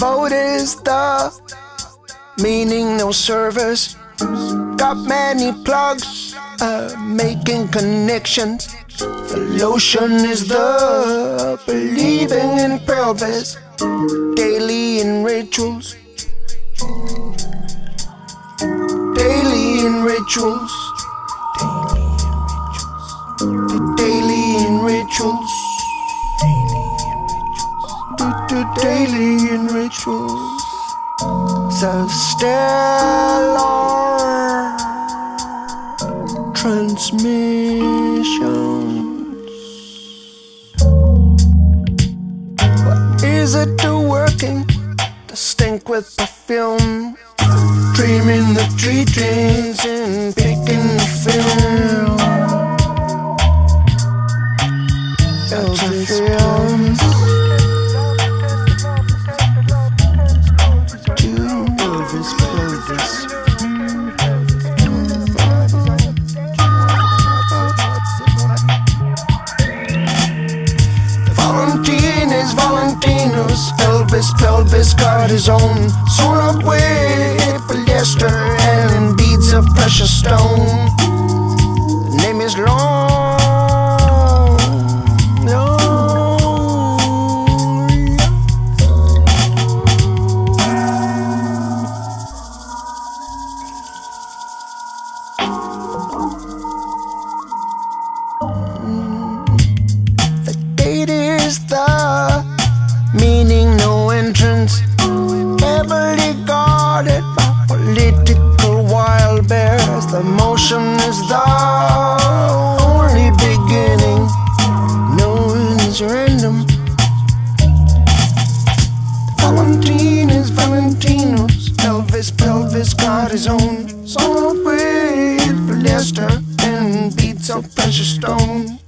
barista, meaning no service. Got many plugs, making connections. The lotion is the believing in pelvis, daily in rituals, daily in rituals, daily in rituals, daily in rituals. So stellar transmissions. What is it to working? The stink with perfume, dreaming the tree dreams and picking the film. Valentine is Valentino's, Elvis pelvis got his own. Sewn up with polyester and beads of precious stone. The name is long, the meaning no entrance, heavily guarded by political wild bears. The motion is the only beginning, no one's random. Valentine is Valentino's, Elvis pelvis got his own. Song with polyester and beats of precious stone.